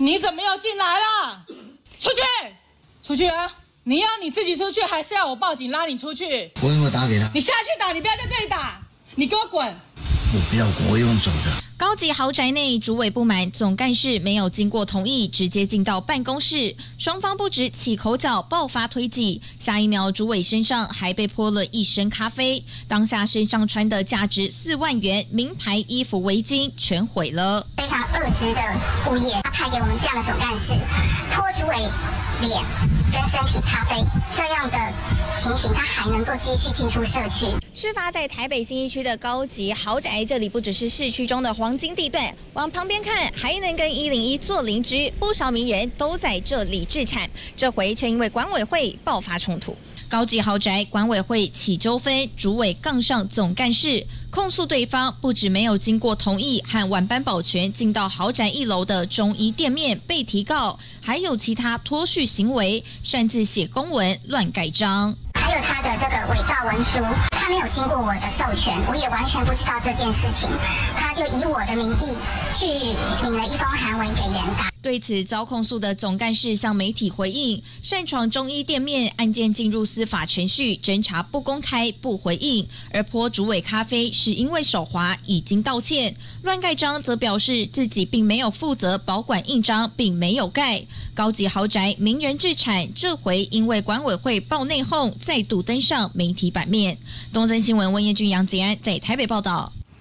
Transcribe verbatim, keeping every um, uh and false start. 你怎么又进来了？出去，出去啊！你要你自己出去，还是要我报警拉你出去？我有没有打给他？你下去打，你不要在这里打！你给我滚！我不要滚，我用走的。高级豪宅内，主委不满总干事没有经过同意，直接进到办公室，双方不止起口角，爆发推挤。下一秒，主委身上还被泼了一身咖啡，当下身上穿的价值四万元名牌衣服、围巾全毁了。非常恶质的物业派给我们这样的总干事，泼主委脸跟身体咖啡，这样的。情形，他还能够继续进出社区。事发在台北新一区的高级豪宅，这里不只是市区中的黄金地段，往旁边看还能跟一零一做邻居，不少名媛都在这里置产。这回却因为管委会爆发冲突，高级豪宅管委会起纠纷，主委杠上总干事，控诉对方不止没有经过同意和晚班保全进到豪宅一楼的中医店面被提告，还有其他脱序行为，擅自写公文、乱盖章。还有他的这个伪造文书，他没有经过我的授权，我也完全不知道这件事情，他就以我的名义去领了一封函文给员大。对此遭控诉的总干事向媒体回应，擅闯中医店面案件进入司法程序，侦查不公开不回应；而泼主委咖啡是因为手滑，已经道歉；乱盖章则表示自己并没有负责保管印章，并没有盖。高级豪宅名人置产，这回因为管委会爆内讧，再度登上媒体版面。东森新闻温彦君、杨杰安在台北报道。